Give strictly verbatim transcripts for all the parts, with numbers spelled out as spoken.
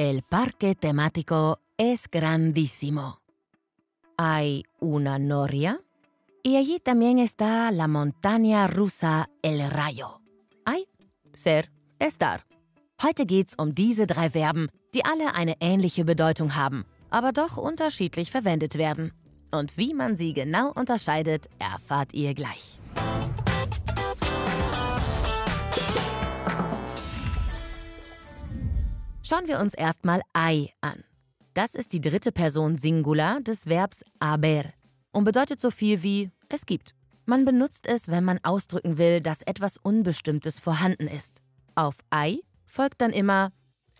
El parque temático es grandísimo. Hay una noria y allí también está la montaña rusa El Rayo. Hay, ser, estar. Heute geht's um diese drei Verben, die alle eine ähnliche Bedeutung haben, aber doch unterschiedlich verwendet werden. Und wie man sie genau unterscheidet, erfahrt ihr gleich. Schauen wir uns erstmal ei an. Das ist die dritte Person Singular des Verbs haber und bedeutet so viel wie es gibt. Man benutzt es, wenn man ausdrücken will, dass etwas Unbestimmtes vorhanden ist. Auf ei folgt dann immer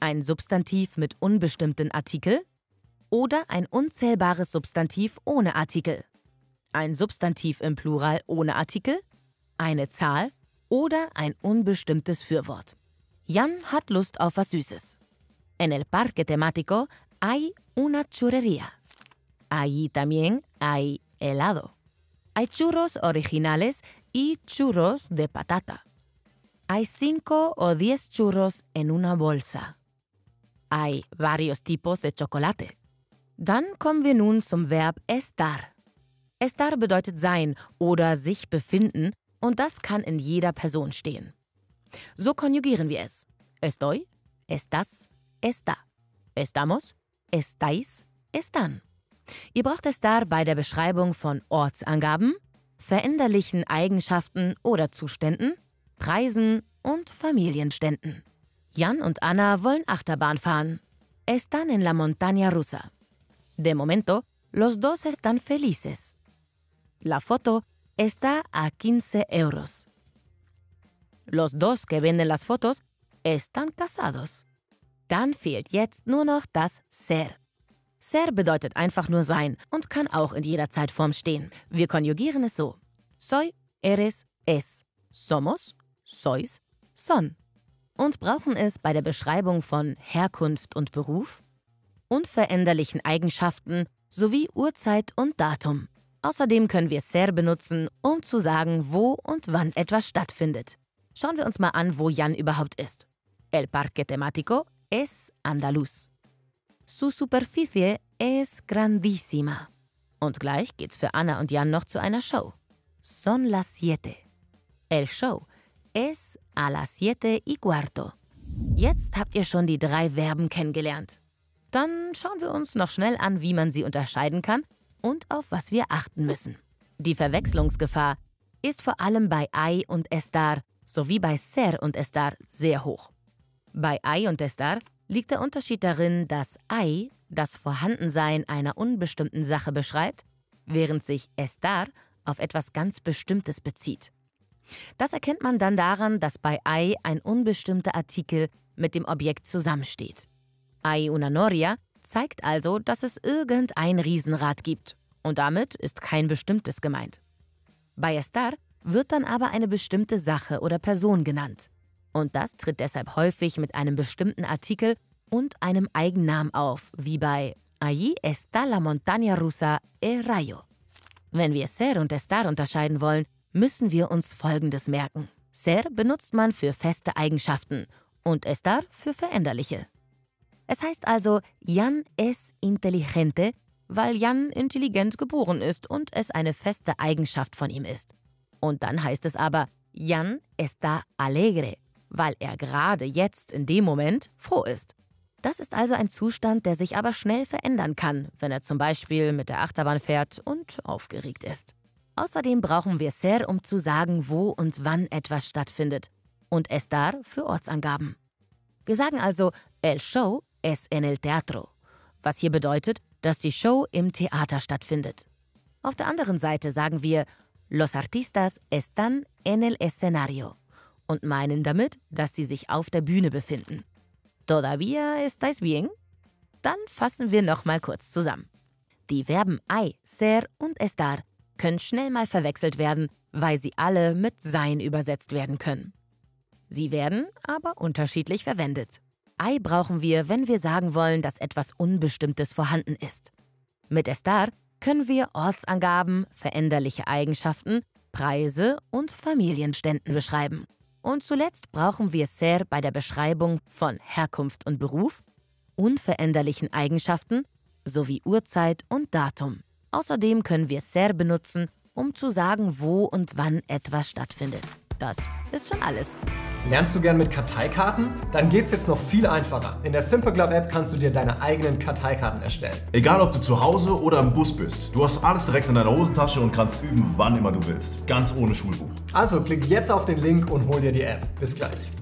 ein Substantiv mit unbestimmten Artikel oder ein unzählbares Substantiv ohne Artikel, ein Substantiv im Plural ohne Artikel, eine Zahl oder ein unbestimmtes Fürwort. Jan hat Lust auf was Süßes. En el parque temático hay una churrería. Allí también hay helado. Hay churros originales y churros de patata. Hay cinco o diez churros en una bolsa. Hay varios tipos de chocolate. Dann kommen wir nun zum Verb estar. Estar bedeutet sein oder sich befinden und das kann in jeder Person stehen. So konjugieren wir es. Estoy, estás, está. Estamos, estáis, están. Ihr braucht estar bei der Beschreibung von Ortsangaben, veränderlichen Eigenschaften oder Zuständen, Preisen und Familienständen. Jan und Anna wollen Achterbahn fahren. Están en la montaña rusa. De momento, los dos están felices. La foto está a quince euros. Los dos que venden las fotos están casados. Dann fehlt jetzt nur noch das ser. Ser bedeutet einfach nur sein und kann auch in jeder Zeitform stehen. Wir konjugieren es so. Soy, eres, es. Somos, sois, son. Und brauchen es bei der Beschreibung von Herkunft und Beruf, unveränderlichen Eigenschaften sowie Uhrzeit und Datum. Außerdem können wir ser benutzen, um zu sagen, wo und wann etwas stattfindet. Schauen wir uns mal an, wo Jan überhaupt ist. El parque temático es andaluz. Su superficie es grandísima. Und gleich geht's für Anna und Jan noch zu einer Show. Son las siete. El show es a las siete y cuarto. Jetzt habt ihr schon die drei Verben kennengelernt. Dann schauen wir uns noch schnell an, wie man sie unterscheiden kann und auf was wir achten müssen. Die Verwechslungsgefahr ist vor allem bei ei und estar sowie bei ser und estar sehr hoch. Bei ei und estar liegt der Unterschied darin, dass ei das Vorhandensein einer unbestimmten Sache beschreibt, während sich estar auf etwas ganz Bestimmtes bezieht. Das erkennt man dann daran, dass bei ei ein unbestimmter Artikel mit dem Objekt zusammensteht. Hay una noria zeigt also, dass es irgendein Riesenrad gibt. Und damit ist kein bestimmtes gemeint. Bei estar wird dann aber eine bestimmte Sache oder Person genannt. Und das tritt deshalb häufig mit einem bestimmten Artikel und einem Eigennamen auf, wie bei Allí está la montaña rusa El Rayo. Wenn wir ser und estar unterscheiden wollen, müssen wir uns Folgendes merken. Ser benutzt man für feste Eigenschaften und estar für veränderliche. Es heißt also, Jan es inteligente, weil Jan intelligent geboren ist und es eine feste Eigenschaft von ihm ist. Und dann heißt es aber, Jan está alegre, weil er gerade jetzt in dem Moment froh ist. Das ist also ein Zustand, der sich aber schnell verändern kann, wenn er zum Beispiel mit der Achterbahn fährt und aufgeregt ist. Außerdem brauchen wir ser, um zu sagen, wo und wann etwas stattfindet, und estar für Ortsangaben. Wir sagen also, el show es en el teatro, was hier bedeutet, dass die Show im Theater stattfindet. Auf der anderen Seite sagen wir, los artistas están en el escenario und meinen damit, dass sie sich auf der Bühne befinden. Todavía estáis bien? Dann fassen wir nochmal kurz zusammen. Die Verben hay, ser und estar können schnell mal verwechselt werden, weil sie alle mit sein übersetzt werden können. Sie werden aber unterschiedlich verwendet. Ei brauchen wir, wenn wir sagen wollen, dass etwas Unbestimmtes vorhanden ist. Mit estar können wir Ortsangaben, veränderliche Eigenschaften, Preise und Familienständen beschreiben. Und zuletzt brauchen wir ser bei der Beschreibung von Herkunft und Beruf, unveränderlichen Eigenschaften sowie Uhrzeit und Datum. Außerdem können wir ser benutzen, um zu sagen, wo und wann etwas stattfindet. Das ist schon alles. Lernst du gern mit Karteikarten? Dann geht's jetzt noch viel einfacher. In der simpleclub App kannst du dir deine eigenen Karteikarten erstellen. Egal ob du zu Hause oder im Bus bist, du hast alles direkt in deiner Hosentasche und kannst üben, wann immer du willst. Ganz ohne Schulbuch. Also klick jetzt auf den Link und hol dir die App. Bis gleich.